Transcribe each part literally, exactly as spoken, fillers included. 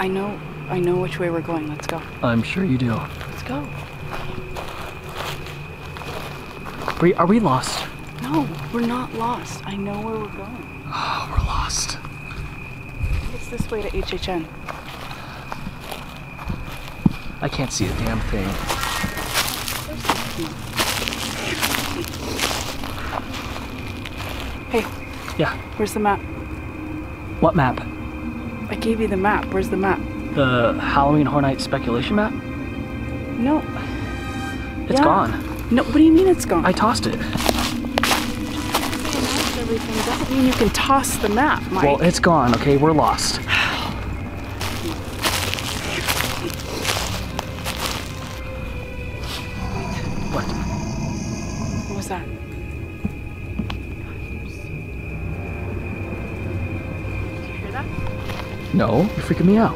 I know, I know which way we're going. Let's go. I'm sure you do. Let's go. Are we, are we lost? No, we're not lost. I know where we're going. Oh, we're lost. It's this way to H H N. I can't see a damn thing. Hey. Yeah. Where's the map? What map? I gave you the map. Where's the map? The Halloween Horror Nights speculation map? No. It's yeah. gone. No, what do you mean it's gone? I tossed it. Everything doesn't mean you can toss the map, Mike. Well, it's gone, okay? We're lost. No, you're freaking me out.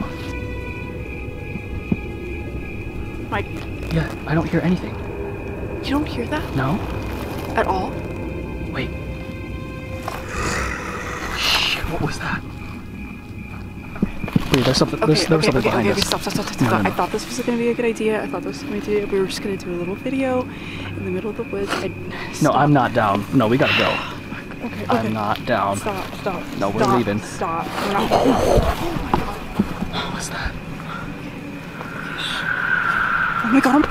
Mike. Yeah, I don't hear anything. You don't hear that? No. At all? Wait. Shit, what was that? Wait, there's something, okay, there's, there was okay, something okay, behind okay, us. Okay, stop, stop, stop, stop. No, no, no. I thought this was going to be a good idea. I thought this was going to be a good idea. We were just going to do a little video in the middle of the woods. I, no, I'm not down. No, we gotta go. Okay, I'm okay. not down. Stop, stop. No, we're stop, leaving. Stop. We're not oh, oh my god. What was that? Oh my god. I'm...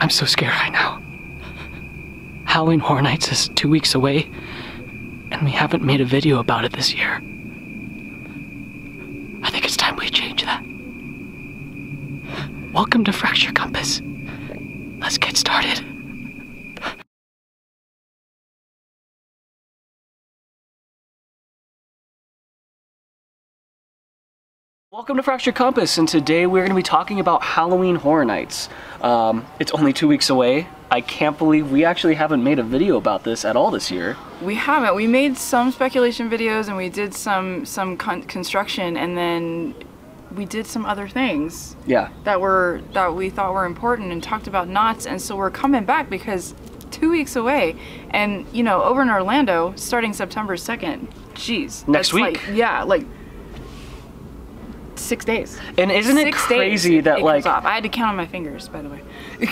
I'm so scared right now. Halloween Horror Nights is two weeks away, and we haven't made a video about it this year. I think it's time we change that. Welcome to Fractured Compass. Let's get started. Welcome to Fractured Compass, and today we're going to be talking about Halloween Horror Nights. Um, it's only two weeks away. I can't believe we actually haven't made a video about this at all this year. We haven't. We made some speculation videos and we did some some con construction and then we did some other things. Yeah. That were that we thought were important and talked about Knott's, and so we're coming back because two weeks away, and you know, over in Orlando starting September second. Jeez. Next week. Like, yeah, like Six days. And isn't six it crazy days that it like off. I had to count on my fingers, by the way.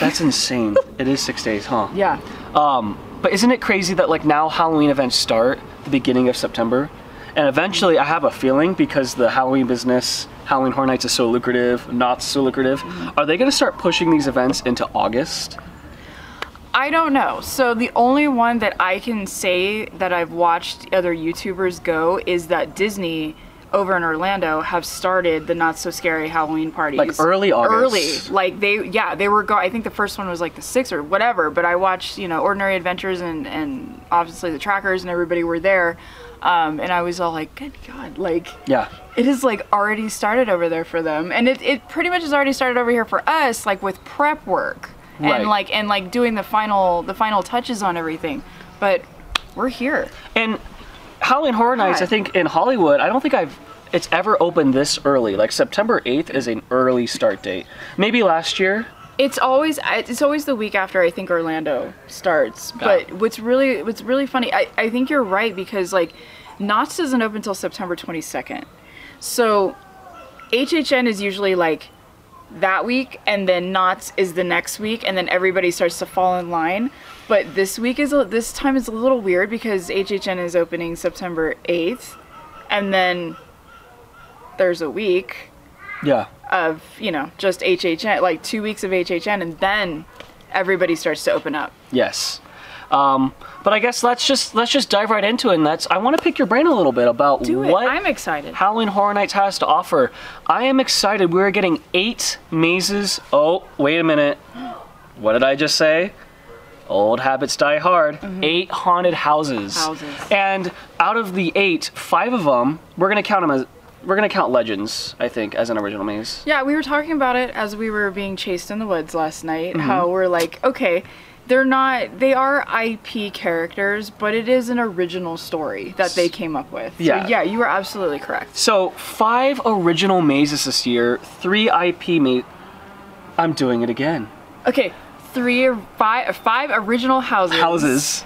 That's insane. It is six days, huh? Yeah. Um, but isn't it crazy that like now Halloween events start the beginning of September, and eventually I have a feeling because the Halloween business, Halloween Horror Nights is so lucrative, not so lucrative. Mm-hmm. Are they going to start pushing these events into August? I don't know. So the only one that I can say that I've watched other YouTubers go is that Disney over in Orlando have started the Not So Scary Halloween parties. Like early August. Early. Like they, yeah, they were, go I think the first one was like the sixth or whatever, but I watched, you know, Ordinary Adventures and, and obviously the Trackers and everybody were there. Um, and I was all like, good God, like, yeah, it is like already started over there for them. And it, it pretty much has already started over here for us, like with prep work and right. like, and like doing the final, the final touches on everything, but we're here. And Halloween Horror Nights, I think in Hollywood, I don't think I've it's ever opened this early. Like September eighth is an early start date. Maybe last year. It's always it's always the week after I think Orlando starts. Yeah. But what's really what's really funny, I I think you're right, because like Knott's doesn't open until September twenty-second. So H H N is usually like that week, and then Knott's is the next week, and then everybody starts to fall in line. But this week is, this time is a little weird because H H N is opening September eighth, and then there's a week yeah. of, you know, just H H N, like two weeks of H H N, and then everybody starts to open up. Yes. Um, but I guess let's just, let's just dive right into it, and that's, I want to pick your brain a little bit about Do it. what I'm excited. Halloween Horror Nights has to offer. I am excited. We're getting eight mazes. Oh, wait a minute. What did I just say? Old habits die hard. Mm-hmm. Eight haunted houses. houses. And out of the eight, five of them, we're gonna count them as, we're gonna count Legends, I think, as an original maze. Yeah, we were talking about it as we were being chased in the woods last night, mm-hmm. how we're like, okay, they're not, they are I P characters, but it is an original story that they came up with. Yeah. So yeah, you were absolutely correct. So five original mazes this year, three I P mazes. I'm doing it again. Okay, three or five, or five original houses. Houses.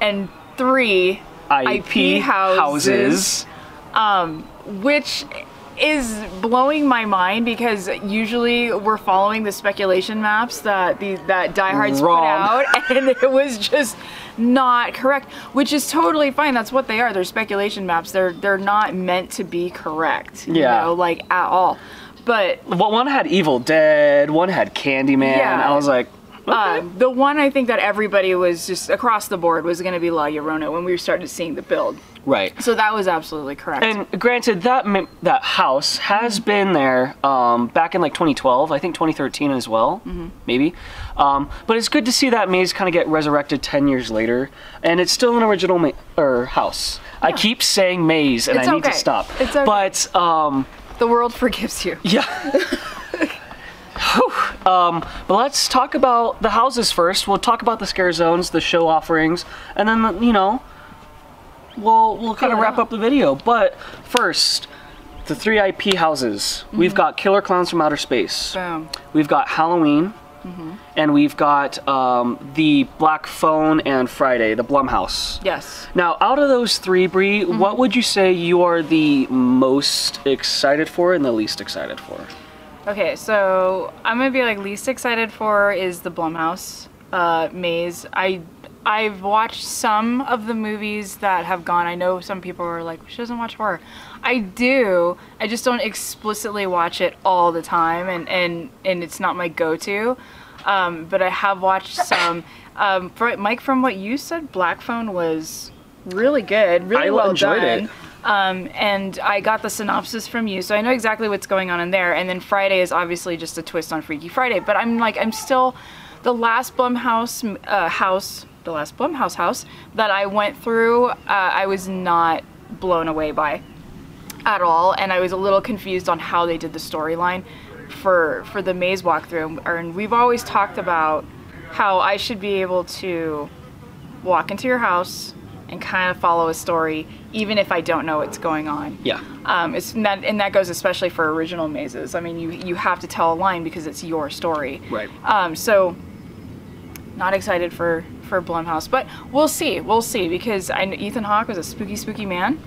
And three I P, I P houses. houses. Um, which is blowing my mind because usually we're following the speculation maps that the that diehards put out, and it was just not correct, which is totally fine. That's what they are. They're speculation maps. They're they're not meant to be correct. Yeah. You know, like at all. But well, one had Evil Dead. One had Candyman. Yeah. I was like. Okay. Um, the one I think that everybody was just across the board was going to be La Llorona when we started seeing the build. Right. So that was absolutely correct. And granted, that that house has been there um, back in like twenty twelve, I think twenty thirteen as well, mm-hmm. maybe. Um, but it's good to see that maze kind of get resurrected ten years later, and it's still an original ma er, house. Yeah. I keep saying maze, and it's I okay. need to stop. It's okay. But um, the world forgives you. Yeah. Um, but let's talk about the houses first. We'll talk about the scare zones, the show offerings, and then, you know, we'll, we'll kind of yeah. wrap up the video. But first, the three I P houses. Mm-hmm. We've got Killer Klowns from Outer Space. Boom. We've got Halloween, mm-hmm. and we've got um, the Black Phone and Friday, the Blumhouse. Yes. Now, out of those three, Bree, mm-hmm. what would you say you are the most excited for and the least excited for? Okay, so I'm gonna be like least excited for is the Blumhouse uh, maze. I, I've watched some of the movies that have gone. I know some people are like, she doesn't watch horror. I do, I just don't explicitly watch it all the time, and, and, and it's not my go-to, um, but I have watched some. Um, for, Mike, from what you said, Black Phone was really good, really I well enjoyed done. It. Um, and I got the synopsis from you, so I know exactly what's going on in there. And then Friday is obviously just a twist on Freaky Friday. But I'm like, I'm still the last Blumhouse uh, house, the last Blumhouse house that I went through. Uh, I was not blown away by at all, and I was a little confused on how they did the storyline for for the maze walkthrough. And we've always talked about how I should be able to walk into your house and kind of follow a story, even if I don't know what's going on. Yeah. Um, it's not, and that goes especially for original mazes. I mean, you you have to tell a line because it's your story. Right. Um, so, not excited for for Blumhouse, but we'll see. We'll see because I know Ethan Hawke was a spooky, spooky man.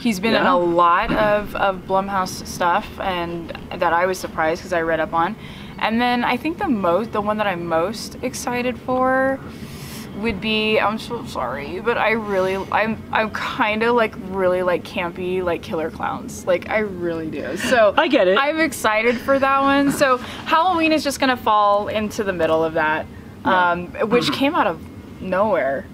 He's been yeah. in a lot of of Blumhouse stuff, and that I was surprised because I read up on. And then I think the most, the one that I'm most excited for would be, I'm so sorry, but I really, I'm I'm kind of like really like campy, like Killer Klowns. Like I really do. So I get it. I'm excited for that one. So Halloween is just gonna fall into the middle of that, yeah. um, which came out of nowhere.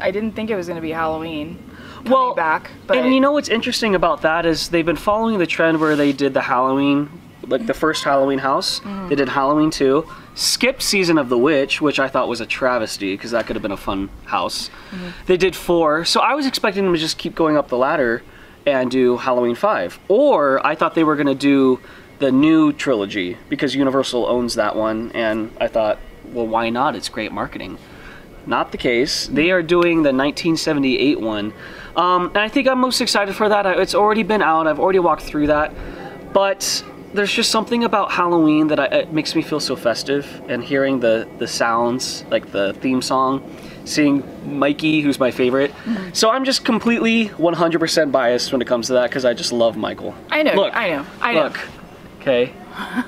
I didn't think it was gonna be Halloween. Well, back. But and you know what's interesting about that is they've been following the trend where they did the Halloween, like the first Halloween house. Mm. They did Halloween two. Skipped Season of the Witch, which I thought was a travesty because that could have been a fun house. Mm-hmm. They did four, so I was expecting them to just keep going up the ladder and do Halloween five. Or I thought they were gonna do the new trilogy because Universal owns that one, and I thought, well, why not? It's great marketing. Not the case. They are doing the nineteen seventy-eight one. Um, and I think I'm most excited for that. It's already been out, I've already walked through that, but there's just something about Halloween that I, it makes me feel so festive, and hearing the, the sounds, like the theme song, seeing Mikey, who's my favorite. Mm-hmm. So I'm just completely one hundred percent biased when it comes to that because I just love Michael. I know, look, I know, I know. Look, okay,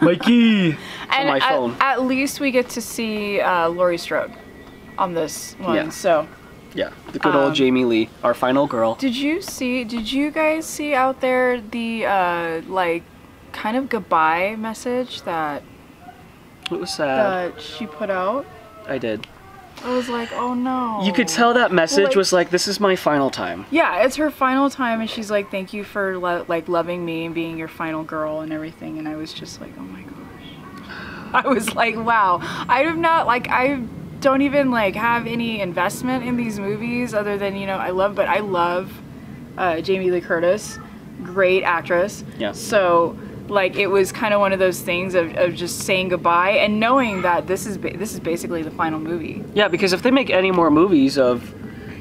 Mikey, and on my at, phone. At least we get to see uh, Lori Strode on this one, yeah. so. Yeah, the good old um, Jamie Lee, our final girl. Did you see, did you guys see out there the uh, like, kind of goodbye message that it was sad that she put out? I did. I was like, oh no. You could tell that message like, was like, this is my final time. Yeah, it's her final time, and she's like, thank you for lo like loving me and being your final girl and everything. And I was just like, oh my gosh. I was like, wow. I have not like I don't even like have any investment in these movies other than, you know, I love, but I love uh, Jamie Lee Curtis, great actress. Yeah. So. Like it was kind of one of those things of, of just saying goodbye and knowing that this is ba this is basically the final movie. Yeah, because if they make any more movies of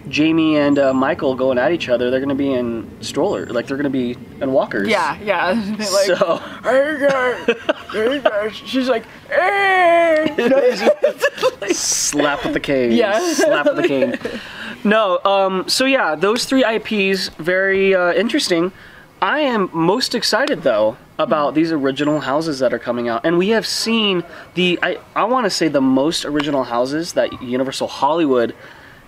Jamie and uh, Michael going at each other, they're going to be in stroller, like they're going to be in walkers. Yeah, yeah. Like, so hey guys, hey guys. She's like, hey. Like, slap with the cane. Yeah, slap with the cane. No, um, so yeah, those three I Ps, very uh, interesting. I am most excited though about these original houses that are coming out, and we have seen the I I want to say the most original houses that Universal Hollywood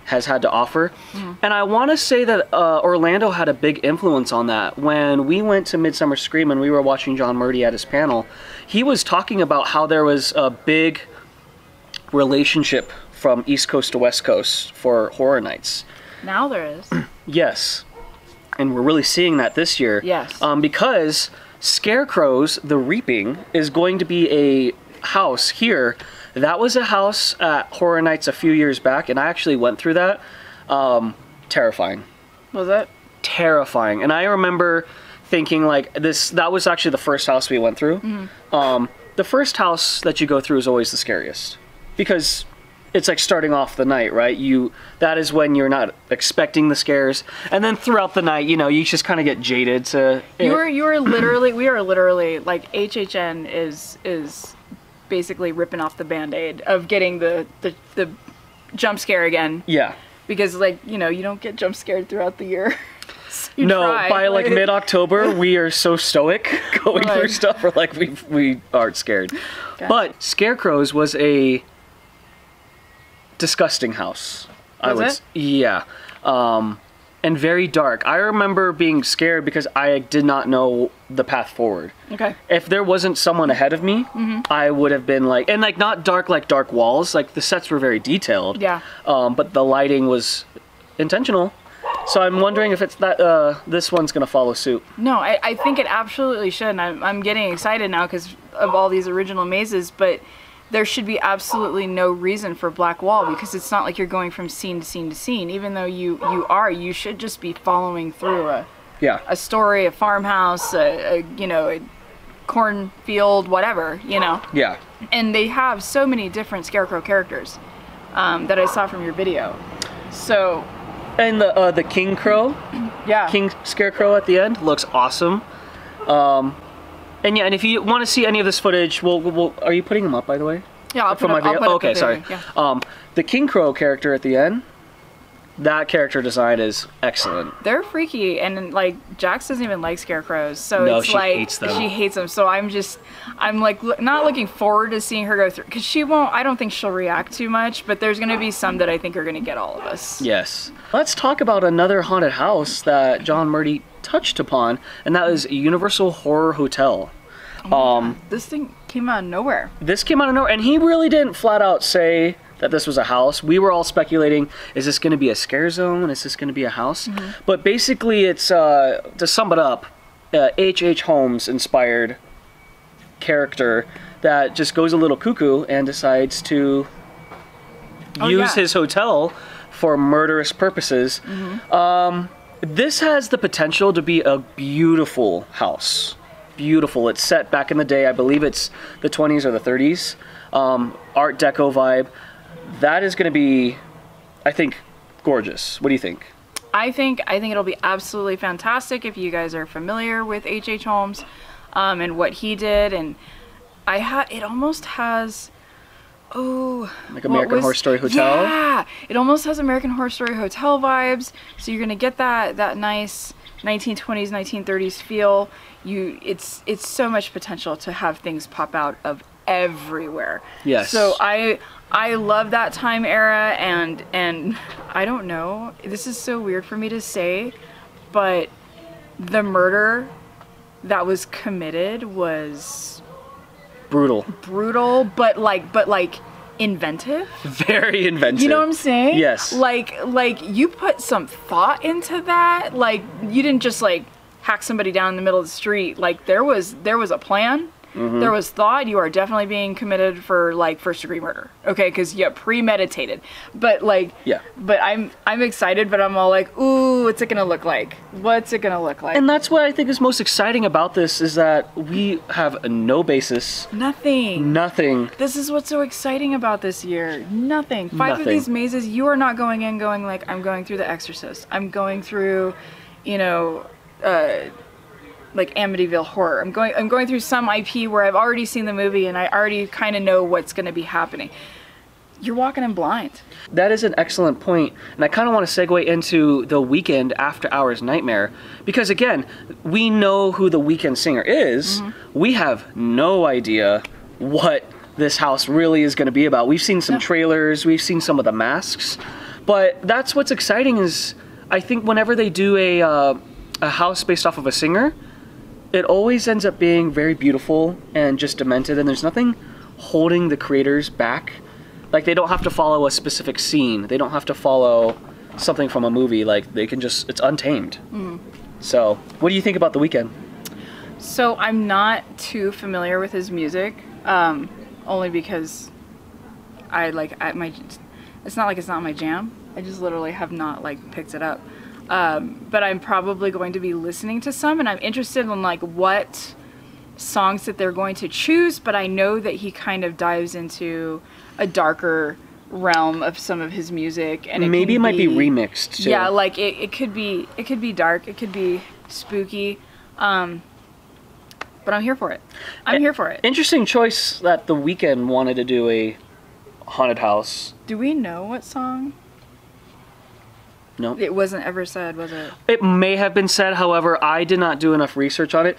has had to offer. Mm-hmm. And I want to say that uh, Orlando had a big influence on that. When we went to Midsummer Scream and we were watching John Murdy at his panel, he was talking about how there was a big relationship from East Coast to West Coast for horror nights. Now there is. Yes. And we're really seeing that this year. Yes. Um, because Scarecrows the Reaping is going to be a house here. That was a house at Horror Nights a few years back, and I actually went through that. Um, terrifying. Was that? Terrifying. And I remember thinking, like, this, that was actually the first house we went through. Mm-hmm. Um, the first house that you go through is always the scariest. Because it's like starting off the night, right? You, that is when you're not expecting the scares. And then throughout the night, you know, you just kind of get jaded to it. You were, you were literally, we are literally, like, H H N is, is... basically ripping off the band-aid of getting the, the the jump scare again. Yeah. Because, like, you know, you don't get jump scared throughout the year. So you no, try, by like, like mid-October, we are so stoic going like, through stuff. We're like, we we aren't scared. Okay. But Scarecrows was a disgusting house. Was I would it? Yeah. Um, and very dark. I remember being scared because I did not know the path forward. Okay. If there wasn't someone ahead of me, mm-hmm. I would have been like, and like not dark like dark walls, like the sets were very detailed. Yeah. Um, but the lighting was intentional. So I'm wondering if it's that, uh, this one's gonna follow suit. No, I, I think it absolutely should, and I'm, I'm getting excited now because of all these original mazes, but there should be absolutely no reason for black wall, because it's not like you're going from scene to scene to scene. Even though you, you are, you should just be following through a, yeah. a story, a farmhouse, a, a you know, a cornfield, whatever, you know. Yeah. And they have so many different Scarecrow characters um, that I saw from your video. So. And the uh, the King Crow, yeah, King Scarecrow at the end looks awesome. Um, And yeah, and if you want to see any of this footage, we'll, we'll are you putting them up, by the way? Yeah, I'll put, my up, video? I'll put okay, up sorry. Video, yeah. Um, the King Crow character at the end, that character design is excellent. They're freaky, and like Jax doesn't even like scarecrows, so no, it's she like hates them. she hates them. So I'm just, I'm like lo not looking forward to seeing her go through, because she won't. I don't think she'll react too much, but there's gonna be some that I think are gonna get all of us. Yes. Let's talk about another haunted house that John Murdy touched upon, and that is Universal Horror Hotel. Oh um, this thing came out of nowhere. This came out of nowhere, and he really didn't flat out say that this was a house. We were all speculating, is this going to be a scare zone? Is this going to be a house? Mm-hmm. But basically it's, uh, to sum it up, H H. Uh, Holmes inspired character that just goes a little cuckoo and decides to oh, use yeah. his hotel for murderous purposes. Mm-hmm. um, this has the potential to be a beautiful house. Beautiful. It's set back in the day. I believe it's the twenties or the thirties. Um, Art Deco vibe. That is going to be, I think, gorgeous. What do you think? I think I think it'll be absolutely fantastic if you guys are familiar with H H. Holmes um, and what he did. And I ha it almost has, oh, like American was, Horror Story Hotel. Yeah, it almost has American Horror Story Hotel vibes. So you're gonna get that that nice nineteen twenties, nineteen thirties feel. You, it's it's so much potential to have things pop out of everywhere. Yes. So I. I love that time era, and and I don't know, this is so weird for me to say, but the murder that was committed was brutal. Brutal, but like but like inventive. Very inventive. You know what I'm saying? Yes. Like like you put some thought into that. Like you didn't just like hack somebody down in the middle of the street. Like there was there was a plan. mm-hmm. there was thought, you are definitely being committed for like first degree murder. Okay, because yeah, premeditated. But like, yeah. But I'm I'm excited, but I'm all like, ooh, what's it gonna look like? What's it gonna look like? And that's what I think is most exciting about this is that we have no basis. Nothing. Nothing. This is what's so exciting about this year. Nothing. Five Nothing. of these mazes, you are not going in going like, I'm going through The Exorcist. I'm going through, you know, uh, like Amityville Horror. I'm going I'm going through some I P where I've already seen the movie and I already kind of know what's going to be happening. You're walking in blind. That is an excellent point. And I kind of want to segue into The Weeknd After Hours Nightmare. Because again, we know who The Weeknd singer is. Mm-hmm. We have no idea what this house really is going to be about. We've seen some no. trailers. We've seen some of the masks. But that's what's exciting is I think whenever they do a, uh, a house based off of a singer, it always ends up being very beautiful and just demented, and there's nothing holding the creators back. Like, they don't have to follow a specific scene. They don't have to follow something from a movie. Like, they can just, it's untamed. Mm. So, what do you think about The Weeknd? So, I'm not too familiar with his music, um, only because I, like, I, my, it's not like it's not my jam. I just literally have not, like, picked it up. Um, but I'm probably going to be listening to some, and I'm interested in like what songs that they're going to choose, but I know that he kind of dives into a darker realm of some of his music, and it maybe it might be, be remixed too. Yeah, like it, it could be it could be dark, it could be spooky, um, but I'm here for it. I'm it, here for it. Interesting choice that The Weeknd wanted to do a haunted house. Do we know what song? No. It wasn't ever said, was it? It may have been said, however, I did not do enough research on it.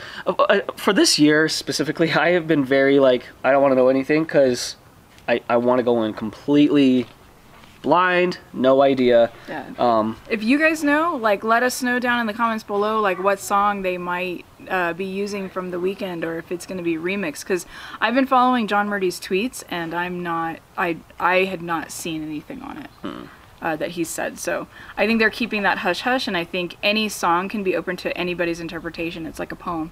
For this year, specifically, I have been very, like, I don't want to know anything, because I, I want to go in completely blind, no idea. Yeah. Um, if you guys know, like, let us know down in the comments below, like, what song they might uh, be using from The Weeknd, or if it's going to be remixed, because I've been following John Murdy's tweets, and I'm not, I, I had not seen anything on it. Hmm. Uh, that he said. So I think they're keeping that hush hush, and I think any song can be open to anybody's interpretation. It's like a poem.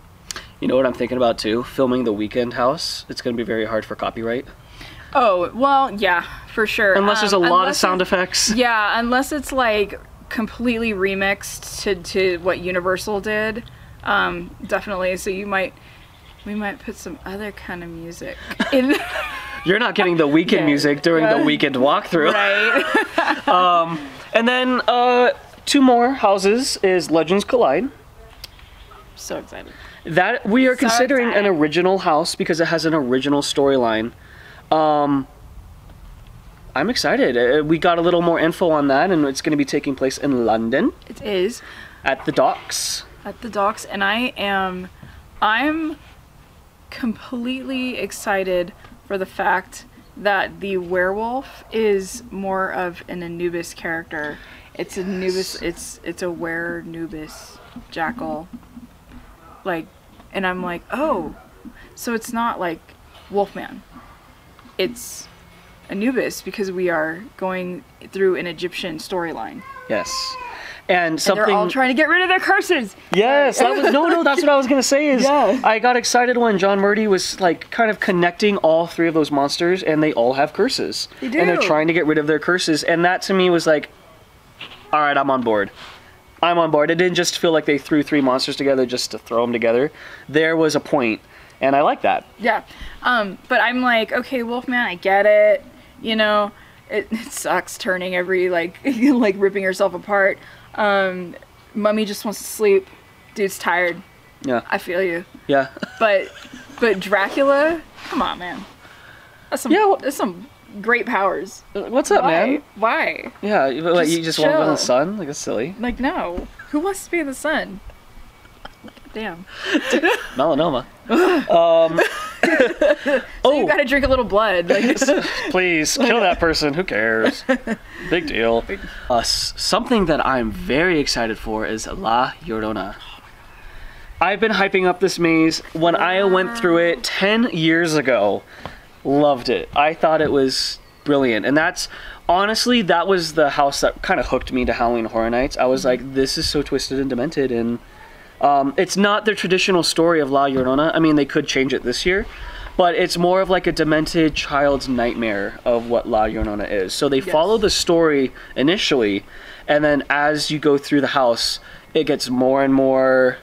You know what I'm thinking about too? Filming The Weeknd house. It's going to be very hard for copyright. Oh, well, yeah, for sure. Unless um, there's a lot of sound effects. Yeah, unless it's like completely remixed to, to what Universal did. Um, definitely. So you might, we might put some other kind of music in. You're not getting The Weeknd yeah. music during uh, The Weeknd walkthrough. Right. um, and then uh, two more houses is Legends Collide. So excited. That we are so considering excited. an original house because it has an original storyline. Um, I'm excited. We got a little more info on that, and it's going to be taking place in London. It is. At the docks. At the docks, and I am, I'm completely excited for the fact that the werewolf is more of an Anubis character. It's yes. Anubis, it's it's a were-Anubis jackal. Like, and I'm like, oh, so it's not like Wolfman. It's Anubis, because we are going through an Egyptian storyline. Yes. And something. And they're all trying to get rid of their curses. Yes, that was, no, no, that's what I was gonna say. Is yeah. I got excited when John Murdy was like kind of connecting all three of those monsters, and they all have curses. They do. And they're trying to get rid of their curses, and that to me was like, all right, I'm on board. I'm on board. It didn't just feel like they threw three monsters together just to throw them together. There was a point, and I like that. Yeah, um, but I'm like, okay, Wolfman, I get it. You know, it, it sucks turning every like like ripping yourself apart. Um, Mummy just wants to sleep. Dude's tired. Yeah. I feel you. Yeah. But, but Dracula, come on, man. That's some, yeah, well, that's some great powers. What's up, Why? man? Why? Yeah, like, just you just chill. want to be in the sun? Like, that's silly. Like, no. Who wants to be in the sun? Damn. Melanoma. um. so oh. you gotta drink a little blood. Like, please, kill that person. Who cares? Big deal. Uh, something that I'm very excited for is La Llorona. I've been hyping up this maze. When wow. I went through it ten years ago, loved it. I thought it was brilliant. And that's, honestly, that was the house that kind of hooked me to Halloween Horror Nights. I was mm-hmm. like, this is so twisted and demented, and Um, it's not their traditional story of La Llorona. I mean, they could change it this year, but it's more of like a demented child's nightmare of what La Llorona is. So they yes. follow the story initially, and then as you go through the house, it gets more and more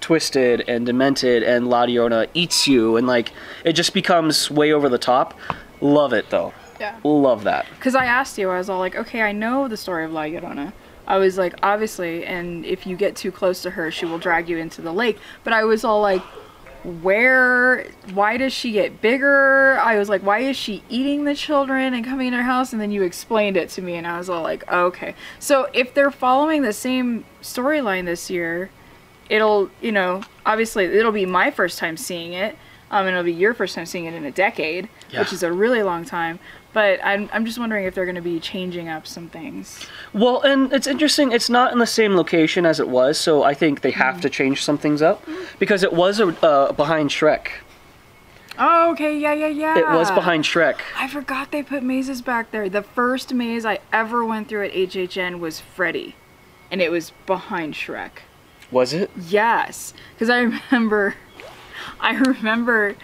twisted and demented, and La Llorona eats you, and like it just becomes way over the top. Love it though. Yeah. Love that. Because I asked you, I was all like, okay, I know the story of La Llorona. I was like, obviously, and if you get too close to her, she will drag you into the lake. But I was all like, where, why does she get bigger? I was like, why is she eating the children and coming in her house? And then you explained it to me, and I was all like, oh, okay. So if they're following the same storyline this year, it'll, you know, obviously it'll be my first time seeing it. Um, and it'll be your first time seeing it in a decade, yeah. which is a really long time. But I'm, I'm just wondering if they're going to be changing up some things. Well, and it's interesting. It's not in the same location as it was, so I think they have mm. to change some things up. Mm. Because it was a, uh, behind Shrek. Oh, okay. Yeah, yeah, yeah. It was behind Shrek. I forgot they put mazes back there. The first maze I ever went through at H H N was Freddy. And it was behind Shrek. Was it? Yes. Because I remember... I remember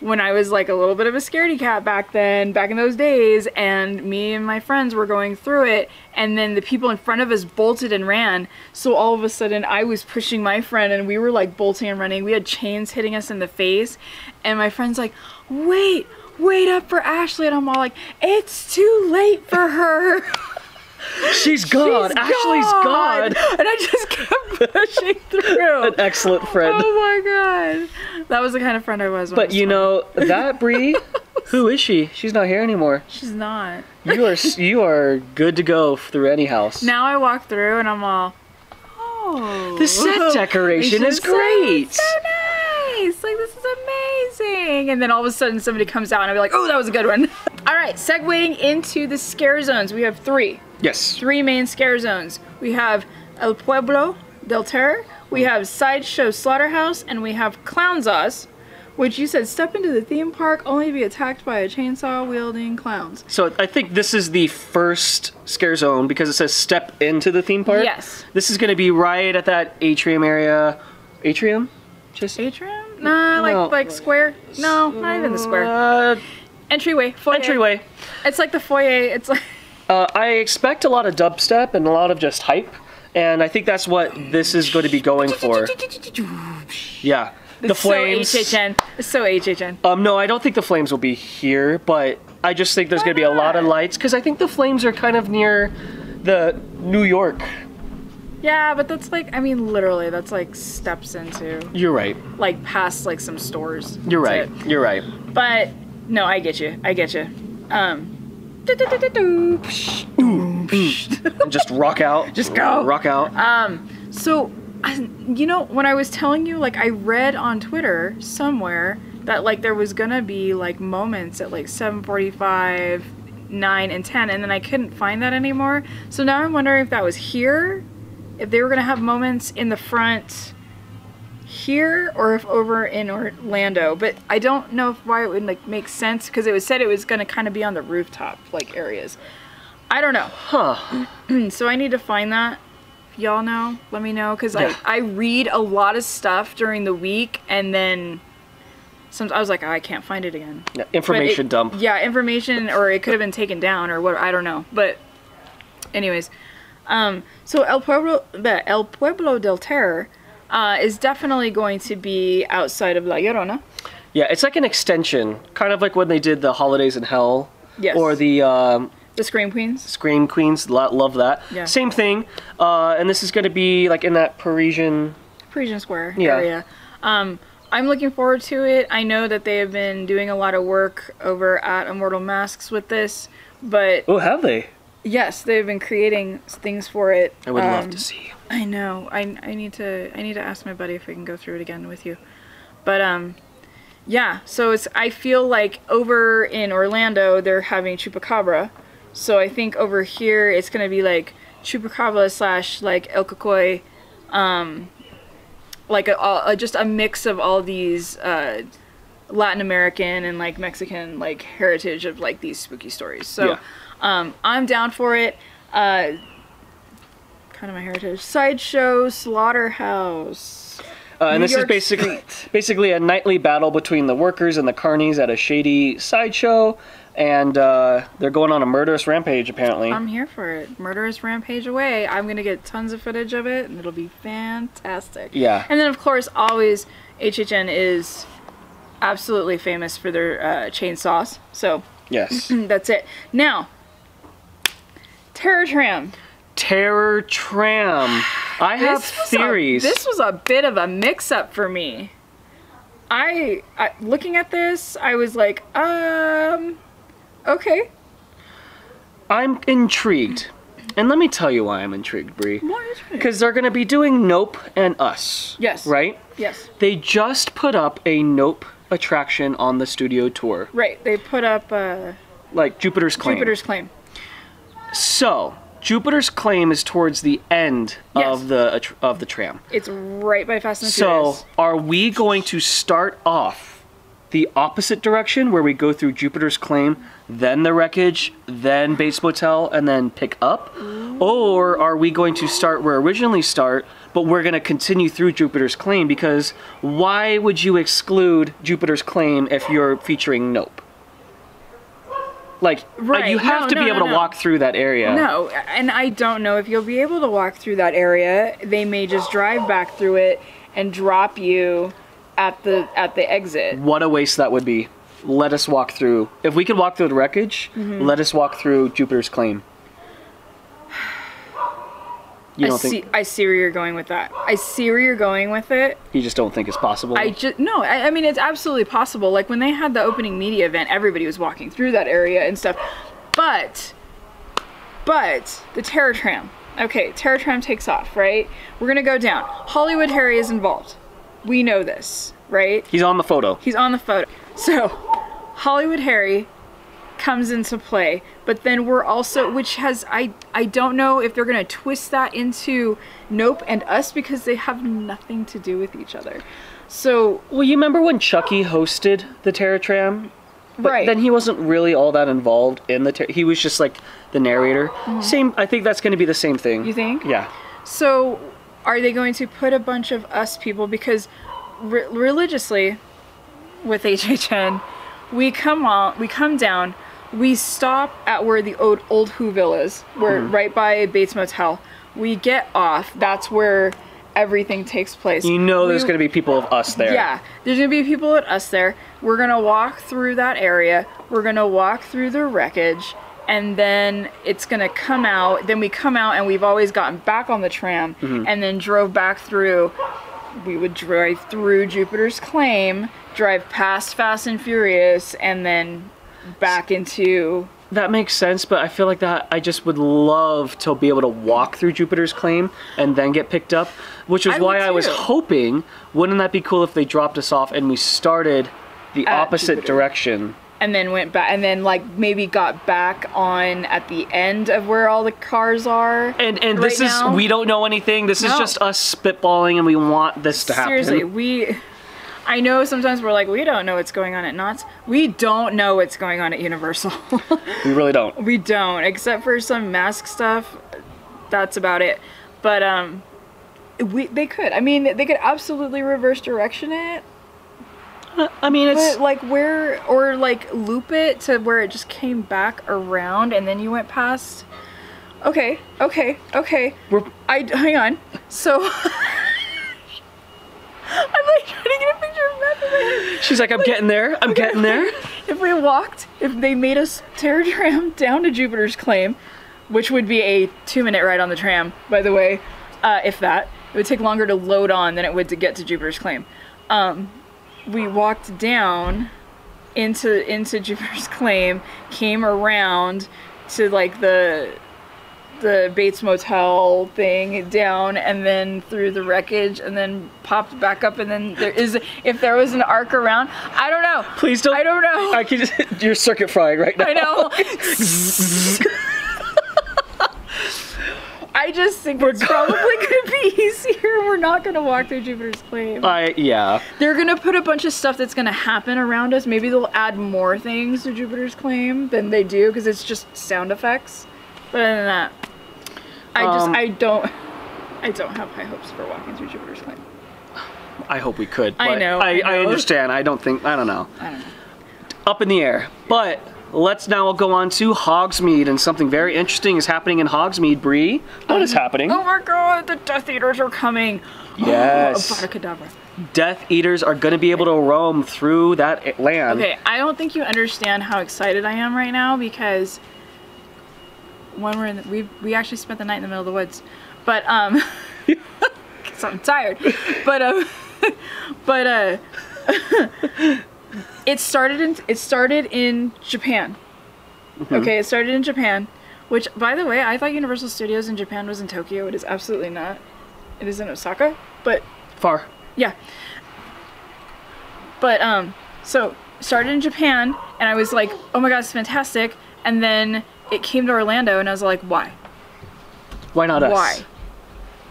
when I was like a little bit of a scaredy cat back then, back in those days, and me and my friends were going through it, and then the people in front of us bolted and ran, so all of a sudden I was pushing my friend and we were like bolting and running. We had chains hitting us in the face, and my friend's like, wait, wait up for Ashley, and I'm all like, it's too late for her. She's gone. She's Ashley's gone. gone. And I just kept pushing through. An excellent friend. Oh my god. That was the kind of friend I was. When but I was you know, that Bree, who is she? She's not here anymore. She's not. You are you are good to go through any house. Now I walk through and I'm all, oh. The set decoration is great. It's so nice. Like, this is amazing. And then all of a sudden somebody comes out and I'll be like, oh, that was a good one. All right, segueing into the scare zones. We have three. Yes. Three main scare zones. We have El Pueblo del Terror, we have Sideshow Slaughterhouse, and we have Clown's Us, which you said step into the theme park only to be attacked by a chainsaw wielding clowns. So I think this is the first scare zone because it says step into the theme park. Yes. This is going to be right at that atrium area. Atrium? Just atrium? Nah, no, like like square. No, not even the square. Uh, Entryway. Foyer. Entryway. It's like the foyer. It's like. Uh, I expect a lot of dubstep and a lot of just hype, and I think that's what this is going to be going for. Yeah, the it's flames. So H H N. It's so H H N. Um, no, I don't think the flames will be here, but I just think there's going to be a lot of lights because I think the flames are kind of near the New York. Yeah, but that's like, I mean, literally, that's like steps into. You're right. Like past like some stores. You're right. It. You're right. But no, I get you. I get you. Um. Just rock out. Just go. Rock out. Um, so, you know, when I was telling you, like, I read on Twitter somewhere that, like, there was gonna be, like, moments at, like, seven forty-five, nine, and ten, and then I couldn't find that anymore. So now I'm wondering if that was here, if they were gonna have moments in the front here, or if over in Orlando, but I don't know if why it would like make sense because it was said it was going to kind of be on the rooftop like areas. I don't know. Huh. So I need to find that. Y'all know, let me know, because yeah. I, I read a lot of stuff during the week and then sometimes I was like, oh, I can't find it again. Yeah, information it, dump. Yeah, information, or it could have been taken down or what, I don't know. But anyways, um, so El Pueblo, El Pueblo del Terror Uh, is definitely going to be outside of La Llorona. Yeah, it's like an extension, kind of like when they did the Holidays in Hell. Yes. Or the... Um, the Scream Queens. Scream Queens, love that. Yeah. Same thing, uh, and this is going to be like in that Parisian... Parisian Square yeah. area. Um, I'm looking forward to it. I know that they have been doing a lot of work over at Immortal Masks with this, but... Oh, have they? Yes, they've been creating things for it. I would um, love to see. I know. I, I need to I need to ask my buddy if we can go through it again with you. But um yeah, so it's I feel like over in Orlando they're having Chupacabra. So I think over here it's going to be like Chupacabra slash like El Cocoy, um like a, a, just a mix of all these uh Latin American and like Mexican like heritage of like these spooky stories. So yeah. Um, I'm down for it. Uh, kind of my heritage. Sideshow Slaughterhouse. Uh, and New this York is basically Street. basically a nightly battle between the workers and the carnies at a shady sideshow, and uh, they're going on a murderous rampage apparently. I'm here for it. Murderous rampage away. I'm gonna get tons of footage of it, and it'll be fantastic. Yeah. And then of course, always H H N is absolutely famous for their uh, chainsaws. So yes, that's it. Now, Terror Tram. Terror Tram. I have theories. A, this was a bit of a mix-up for me. I, I looking at this, I was like, um, okay. I'm intrigued, and let me tell you why I'm intrigued, Bree. Why is it? Because they're going to be doing Nope and Us. Yes. Right. Yes. They just put up a Nope attraction on the studio tour. Right. They put up uh, like Jupiter's Claim. Jupiter's Claim. So. Jupiter's Claim is towards the end yes. of the of the tram. It's right by Fast and Furious. So, are we going to start off the opposite direction, where we go through Jupiter's Claim, then the wreckage, then Bates Motel, and then pick up? Ooh. Or are we going to start where originally start, but we're going to continue through Jupiter's Claim? Because why would you exclude Jupiter's Claim if you're featuring Nope? Like, right. you have no, to no, be able no, no. to walk through that area. No, and I don't know if you'll be able to walk through that area. They may just drive back through it and drop you at the at the exit. What a waste that would be. Let us walk through. If we could walk through the wreckage, mm-hmm. let us walk through Jupiter's Claim. You don't I think? See, I see where you're going with that. I see where you're going with it. You just don't think it's possible? I just, no, I, I mean, it's absolutely possible. Like, when they had the opening media event, everybody was walking through that area and stuff. But, but, the Terror Tram. Okay, Terror Tram takes off, right? We're gonna go down. Hollywood Harry is involved. We know this, right? He's on the photo. He's on the photo. So, Hollywood Harry comes into play, but then we're also, which has, I I don't know if they're gonna twist that into Nope and Us, because they have nothing to do with each other. So, well, you remember when Chucky hosted the Terror Tram, but right? Then he wasn't really all that involved in the. He was just like the narrator. Mm-hmm. Same. I think that's gonna be the same thing. You think? Yeah. So, are they going to put a bunch of Us people, because re religiously, with H H N, we come on, we come down. We stop at where the old, old Whoville is. We're mm-hmm. right by Bates Motel. We get off. That's where everything takes place. You know there's we, gonna be people of Us there. Yeah, there's gonna be people of Us there. We're gonna walk through that area. We're gonna walk through the wreckage, and then it's gonna come out. Then we come out, and we've always gotten back on the tram, mm-hmm. and then drove back through. We would drive through Jupiter's Claim, drive past Fast and Furious, and then back into... That makes sense, but I feel like that I just would love to be able to walk through Jupiter's Claim and then get picked up, which is I why I was hoping, wouldn't that be cool if they dropped us off and we started the at opposite Jupiter. direction? And then went back, and then like maybe got back on at the end of where all the cars are. And and right this is, now. we don't know anything. This no. is just us spitballing, and we want this to happen. Seriously, we... I know sometimes we're like, we don't know what's going on at Knott's. We don't know what's going on at Universal. We really don't. We don't, except for some mask stuff. That's about it. But um, we they could. I mean, they could absolutely reverse direction it. I mean, it's... But, like, where... Or, like, loop it to where it just came back around, and then you went past... Okay, okay, okay. We're... I... Hang on. So... I'm like trying to get a picture of Beth in my head. She's like, I'm like, getting there. I'm okay. getting there. If we walked, if they made us Terror Tram down to Jupiter's Claim, which would be a two-minute ride on the tram, by the way, uh, if that, it would take longer to load on than it would to get to Jupiter's Claim. Um, we walked down into into Jupiter's Claim, came around to like the. the Bates Motel thing down, and then through the wreckage, and then popped back up, and then there is, if there was an arc around, I don't know. Please don't. I don't know. I can just, you're circuit frying right now. I know. I just think we're it's probably going to be easier. We're not going to walk through Jupiter's Claim. I, yeah. They're going to put a bunch of stuff that's going to happen around us. Maybe they'll add more things to Jupiter's Claim than they do, because it's just sound effects. But other than that, I just, um, I don't. I don't have high hopes for walking through Jupiter's Claim. I hope we could. But I know. I, I, know. I understand. I don't think. I don't know. I don't know. Up in the air. But let's now go on to Hogsmeade, and something very interesting is happening in Hogsmeade. Bree, what um, is happening? Oh my God! The Death Eaters are coming. Yes. Oh, Cadabra. Death Eaters are going to be able to roam through that land. Okay, I don't think you understand how excited I am right now, because when we're in, the, we we actually spent the night in the middle of the woods, but um, so I'm tired, but um, but uh, it started in it started in Japan. Mm-hmm. Okay, it started in Japan, which, by the way, I thought Universal Studios in Japan was in Tokyo. It is absolutely not. It is in Osaka, but far. Yeah, but um, so started in Japan, and I was like, oh my God, it's fantastic, and then it came to Orlando, and I was like, why? Why not us? Why?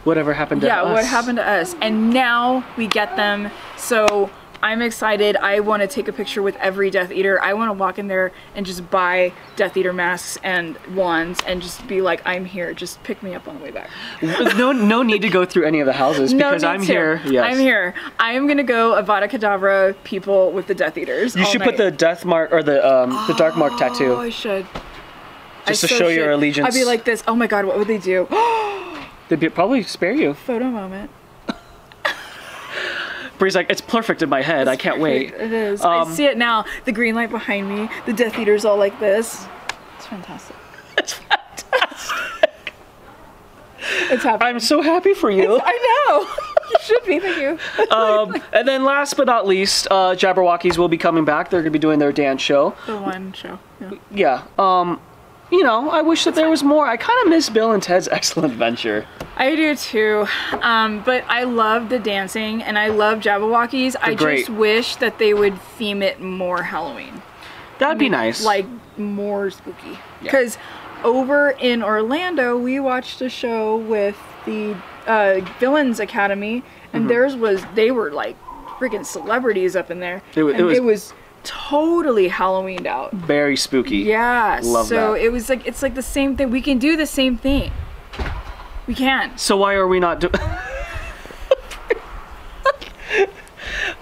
Whatever happened to yeah, us? Yeah, what happened to us? And now we get them, so I'm excited. I want to take a picture with every Death Eater. I want to walk in there and just buy Death Eater masks and wands and just be like, I'm here. Just pick me up on the way back. No, no need to go through any of the houses because no I'm to. here. Yes. I'm here. I am gonna go Avada Kedavra people with the Death Eaters. You should night. put the death mark or the um, the dark mark tattoo. Oh, I should. Just I to so show should. your allegiance. I'd be like this. Oh my God, what would they do? They'd be, probably spare you. Photo moment. Bree's like, it's perfect in my head. It's I can't perfect. wait. It is. Um, I see it now. The green light behind me. The Death Eaters all like this. It's fantastic. It's fantastic. It's happening. I'm so happy for you. It's, I know. You should be, thank you. Um, and then last but not least, uh, Jabberwockies will be coming back. They're going to be doing their dance show. The one show. Yeah. yeah um, You know, I wish that there was more. I kind of miss Bill and Ted's Excellent Adventure. I do too, um, but I love the dancing and I love Jabberwockies. They're I great. just wish that they would theme it more Halloween. That'd I mean, be nice. Like more spooky. Because yeah. over in Orlando, we watched a show with the uh, Villains Academy, and mm-hmm. theirs was, they were like freaking celebrities up in there. It, and it was. It was totally Halloweened out. Very spooky. Yeah. Love so that. it was like it's like the same thing. We can do the same thing. We can. So why are we not doing?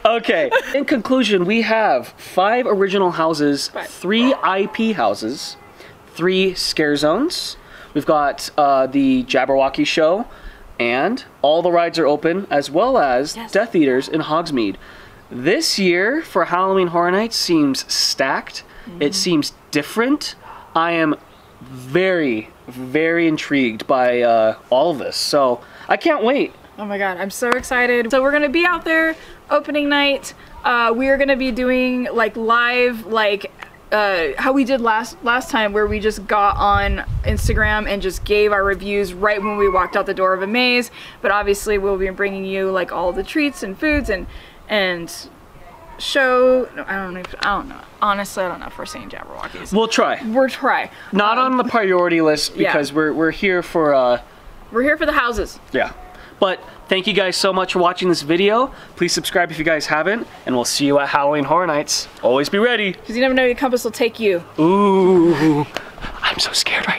Okay. In conclusion, we have five original houses, five. three I P houses, three scare zones. We've got uh, the Jabberwocky show, and all the rides are open, as well as yes. Death Eaters in Hogsmeade. This year for Halloween Horror Nights seems stacked. Mm-hmm. It seems different. I am very, very intrigued by uh, all of this. So I can't wait. Oh my God, I'm so excited. So we're gonna be out there opening night. Uh, we are gonna be doing like live, like uh, how we did last, last time, where we just got on Instagram and just gave our reviews right when we walked out the door of a maze. But obviously we'll be bringing you like all the treats and foods and and show, no, I don't know, I don't know. Honestly, I don't know if we're saying Jabberwockies. We'll try. We'll try. Not um, on the priority list because yeah. we're, we're here for... Uh, we're here for the houses. Yeah. But thank you guys so much for watching this video. Please subscribe if you guys haven't, and we'll see you at Halloween Horror Nights. Always be ready. Because you never know where your compass will take you. Ooh. I'm so scared right now.